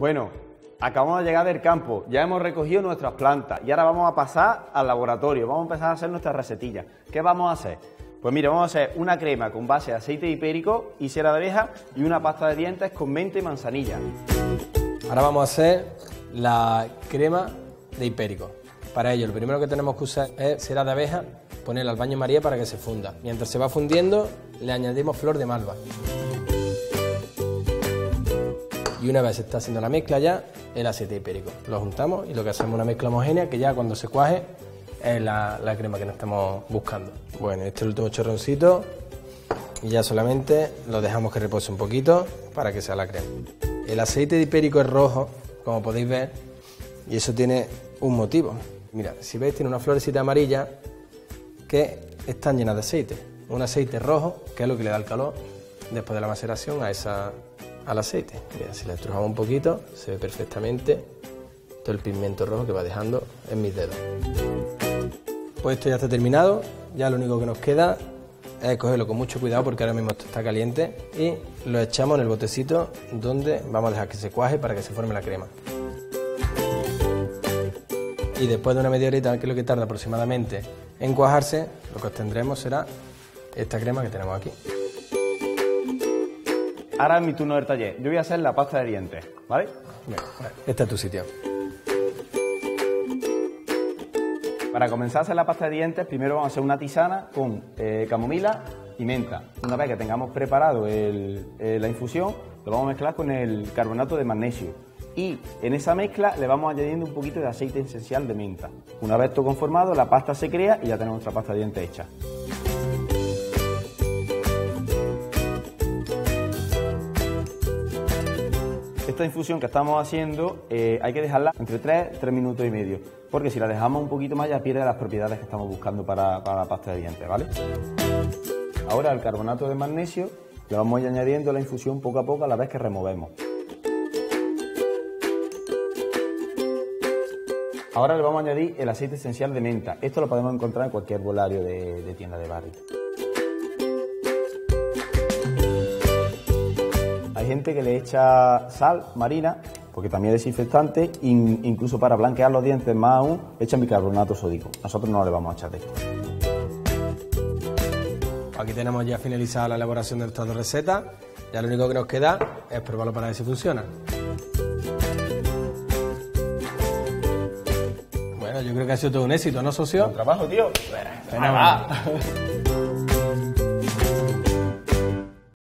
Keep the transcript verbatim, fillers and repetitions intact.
Bueno, acabamos de llegar del campo, ya hemos recogido nuestras plantas y ahora vamos a pasar al laboratorio, vamos a empezar a hacer nuestras recetillas. ¿Qué vamos a hacer? Pues mira, vamos a hacer una crema con base de aceite de hipérico y cera de abeja y una pasta de dientes con menta y manzanilla. Ahora vamos a hacer la crema de hipérico. Para ello, lo primero que tenemos que usar es cera de abeja, ponerla al baño María para que se funda. Mientras se va fundiendo, le añadimos flor de malva. Y una vez se está haciendo la mezcla ya, el aceite de hipérico. Lo juntamos y lo que hacemos es una mezcla homogénea que ya cuando se cuaje es la, la crema que nos estamos buscando. Bueno, este es el último chorroncito y ya solamente lo dejamos que repose un poquito para que sea la crema. El aceite de hipérico es rojo, como podéis ver, y eso tiene un motivo. Mira, si veis tiene una florecita amarilla que están llenas de aceite. Un aceite rojo que es lo que le da el calor después de la maceración a esa... al aceite. Mira, si la estrujamos un poquito se ve perfectamente todo el pigmento rojo que va dejando en mis dedos. Pues esto ya está terminado, ya lo único que nos queda es cogerlo con mucho cuidado porque ahora mismo esto está caliente y lo echamos en el botecito donde vamos a dejar que se cuaje para que se forme la crema. Y después de una media horita, que es lo que tarda aproximadamente en cuajarse, lo que obtendremos será esta crema que tenemos aquí. Ahora es mi turno del taller. Yo voy a hacer la pasta de dientes, ¿vale? Bien, este es tu sitio. Para comenzar a hacer la pasta de dientes, primero vamos a hacer una tisana con eh, camomila y menta. Una vez que tengamos preparado el, eh, la infusión, lo vamos a mezclar con el carbonato de magnesio. Y en esa mezcla le vamos añadiendo un poquito de aceite esencial de menta. Una vez todo conformado, la pasta se crea y ya tenemos nuestra pasta de dientes hecha. Esta infusión que estamos haciendo eh, hay que dejarla entre tres, tres minutos y medio, porque si la dejamos un poquito más ya pierde las propiedades que estamos buscando para, para la pasta de dientes, ¿vale? Ahora el carbonato de magnesio le vamos a ir añadiendo a la infusión poco a poco a la vez que removemos. Ahora le vamos a añadir el aceite esencial de menta. Esto lo podemos encontrar en cualquier herbolario de, de tienda de barrio. Gente que le echa sal marina, porque también es desinfectante, incluso para blanquear los dientes más aún, echan bicarbonato sódico. Nosotros no le vamos a echar de esto. Aquí tenemos ya finalizada la elaboración de estas dos recetas. Ya lo único que nos queda es probarlo para ver si funciona. Bueno, yo creo que ha sido todo un éxito, ¿no, socio? Buen trabajo, tío. Bueno,